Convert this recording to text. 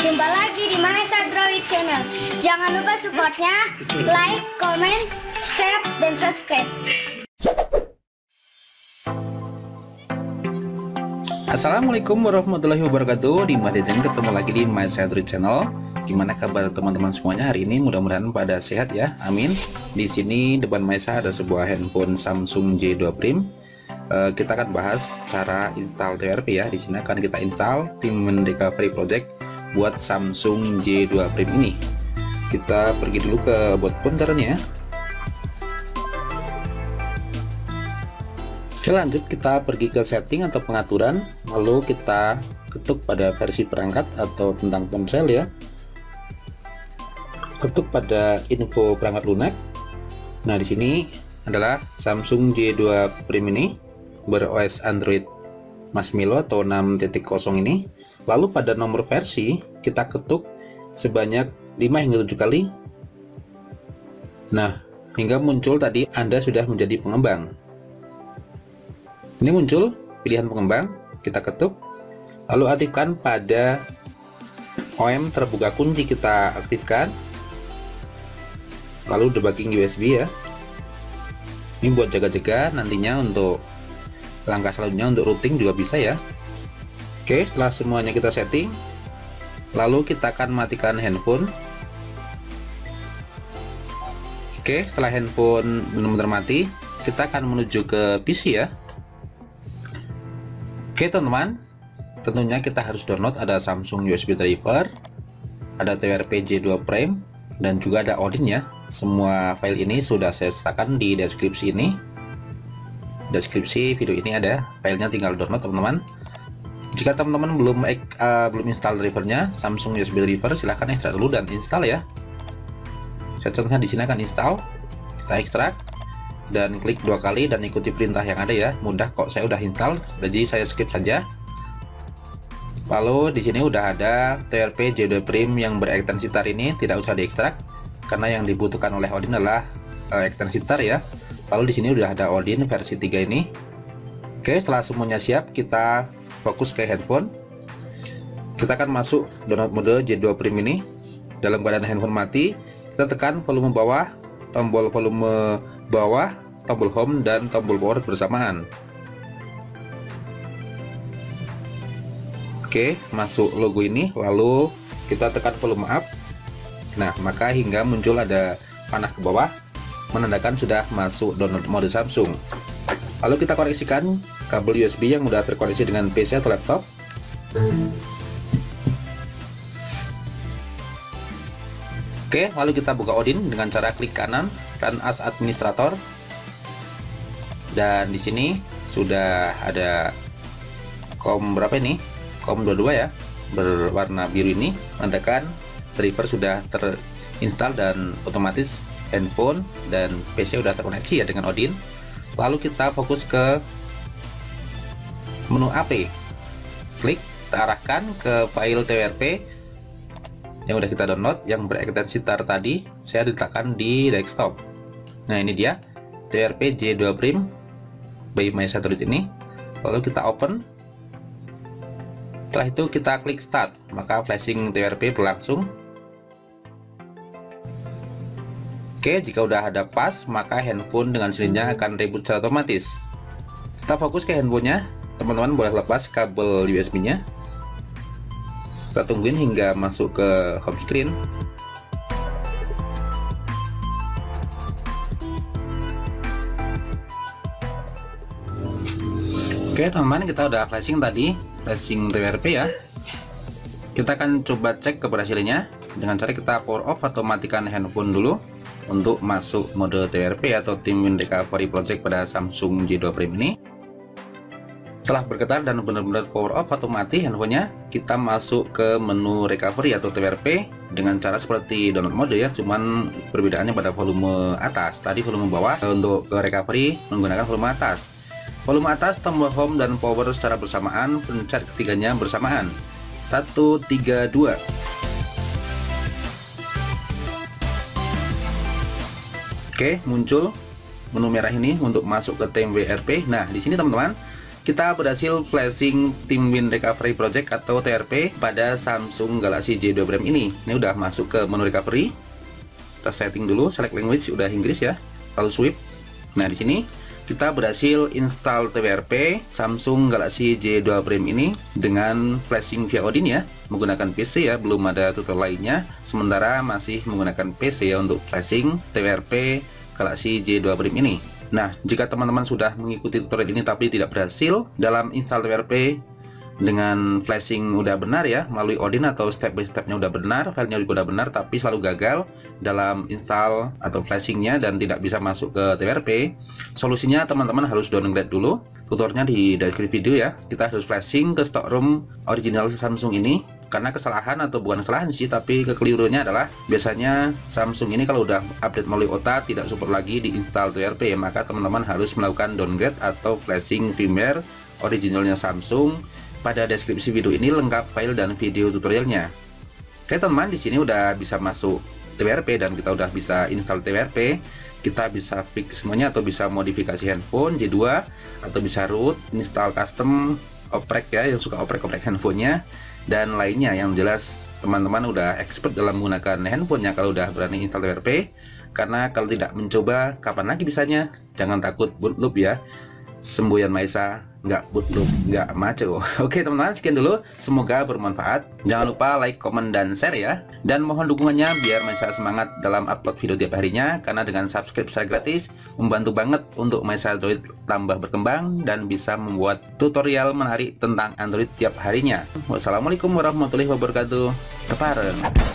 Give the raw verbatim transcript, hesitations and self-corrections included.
Jumpa lagi di Mahesa Droid Channel. Jangan lupa supportnya, like, comment, share, dan subscribe. Assalamualaikum warahmatullahi wabarakatuh. Di Mahesa ketemu lagi di Mahesa Droid Channel. Gimana kabar teman-teman semuanya hari ini? Mudah-mudahan pada sehat ya. Amin. Di sini depan Mahesa ada sebuah handphone Samsung J dua Prime. Uh, kita akan bahas cara install T W R P ya. Di sini akan kita install Team Win Recovery Project buat Samsung J dua Prime ini. Kita pergi dulu ke boot foldernya. Oke, lanjut kita pergi ke setting atau pengaturan, lalu kita ketuk pada versi perangkat atau tentang ponsel ya. Ketuk pada info perangkat lunak. Nah, di sini adalah Samsung J dua Prime ini ber O S Android Marshmallow atau enam titik nol ini. Lalu pada nomor versi kita ketuk sebanyak lima hingga tujuh kali. Nah, hingga muncul tadi Anda sudah menjadi pengembang. Ini muncul pilihan pengembang, kita ketuk. Lalu aktifkan pada O E M terbuka kunci, kita aktifkan. Lalu debugging U S B ya. Ini buat jaga-jaga nantinya untuk langkah selanjutnya, untuk routing juga bisa ya. Oke, setelah semuanya kita setting, lalu kita akan matikan handphone. Oke, setelah handphone benar-benar mati, kita akan menuju ke P C ya. Oke teman-teman, tentunya kita harus download ada Samsung U S B driver, ada T W R P J dua Prime, dan juga ada Odin ya. Semua file ini sudah saya sertakan di deskripsi ini. Deskripsi video ini ada filenya, tinggal download teman-teman. Jika teman-teman belum uh, belum install drivernya Samsung U S B driver, silahkan ekstrak dulu dan install ya. Saya contohnya di sini akan install, kita ekstrak dan klik dua kali dan ikuti perintah yang ada ya. Mudah kok, saya udah install, jadi saya skip saja. Lalu di sini udah ada T W R P J dua Prime yang berekstensi tar ini, tidak usah diekstrak karena yang dibutuhkan oleh Odin adalah uh, ekstensi tar ya. Lalu di sini udah ada Odin versi tiga ini. Oke, setelah semuanya siap, kita fokus ke handphone. Kita akan masuk download mode J dua Prime ini. Dalam keadaan handphone mati, kita tekan volume bawah, tombol volume bawah, tombol home, dan tombol power bersamaan. Oke, masuk logo ini, lalu kita tekan volume up. Nah, maka hingga muncul ada panah ke bawah, menandakan sudah masuk download mode Samsung. Lalu kita koneksikan kabel U S B yang sudah terkoneksi dengan P C atau laptop. Oke, lalu kita buka Odin dengan cara klik kanan, run as administrator. Dan di sini sudah ada COM berapa ini? COM dua puluh dua ya, berwarna biru ini, menandakan driver sudah terinstall dan otomatis handphone dan P C sudah terkoneksi ya dengan Odin. Lalu kita fokus ke menu A P, klik, kita arahkan ke file T W R P yang udah kita download yang berekstensi tar tadi, saya letakkan di desktop. Nah, ini dia T W R P J dua Prime by Mahesa Droid ini. Lalu kita open. Setelah itu kita klik start, maka flashing T W R P berlangsung. Oke, jika udah ada pas, maka handphone dengan sendirinya akan reboot secara otomatis. Kita fokus ke handphonenya, teman-teman boleh lepas kabel U S B-nya. Kita tungguin hingga masuk ke home screen. Oke teman-teman, kita udah flashing tadi, flashing T W R P ya. Kita akan coba cek keberhasilannya dengan cara kita power off atau matikan handphone dulu untuk masuk mode T W R P atau Team Win Recovery Project pada Samsung J dua Prime ini. Setelah bergetar dan benar-benar power off atau mati handphonenya, kita masuk ke menu recovery atau T W R P dengan cara seperti download mode ya, cuman perbedaannya pada volume atas. Tadi volume bawah, untuk recovery menggunakan volume atas. Volume atas, tombol home dan power secara bersamaan, pencet ketiganya bersamaan. satu, tiga, dua. Oke, muncul menu merah ini untuk masuk ke T W R P. Nah, di sini teman-teman kita berhasil flashing Team Win Recovery Project atau T W R P pada Samsung Galaxy J dua Prime ini. Ini udah masuk ke menu recovery. Kita setting dulu, select language udah Inggris ya, lalu swipe. Nah, di sini kita berhasil install T W R P Samsung Galaxy J dua Prime ini dengan flashing via Odin ya, menggunakan P C ya, belum ada tutorial lainnya. Sementara masih menggunakan P C ya untuk flashing T W R P Galaxy J dua Prime ini. Nah, jika teman-teman sudah mengikuti tutorial ini tapi tidak berhasil dalam install T W R P dengan flashing udah benar ya, melalui Odin atau step by stepnya udah benar, filenya juga udah benar, tapi selalu gagal dalam install atau flashingnya dan tidak bisa masuk ke T W R P, solusinya teman-teman harus downgrade dulu. Tutornya di deskripsi video ya. Kita harus flashing ke stockroom original Samsung ini, karena kesalahan atau bukan kesalahan sih, tapi kekeliruannya adalah biasanya Samsung ini kalau udah update melalui O T A tidak support lagi di install T W R P, maka teman-teman harus melakukan downgrade atau flashing firmware originalnya Samsung. Pada deskripsi video ini lengkap file dan video tutorialnya. Oke teman, di sini udah bisa masuk T W R P dan kita udah bisa install T W R P. Kita bisa fix semuanya atau bisa modifikasi handphone J dua atau bisa root, install custom, oprek ya, yang suka oprek-oprek handphonenya dan lainnya. Yang jelas teman-teman udah expert dalam menggunakan handphonenya kalau udah berani install T W R P, karena kalau tidak mencoba kapan lagi bisanya. Jangan takut boot loop ya, semboyan Mahesa nggak boot loop, nggak maco. Oke teman-teman, sekian dulu, semoga bermanfaat. Jangan lupa like, komen, dan share ya, dan mohon dukungannya biar Mahesa semangat dalam upload video tiap harinya, karena dengan subscribe secara gratis membantu banget untuk Mahesa Droid tambah berkembang dan bisa membuat tutorial menarik tentang Android tiap harinya. Wassalamualaikum warahmatullahi wabarakatuh. Tepareng.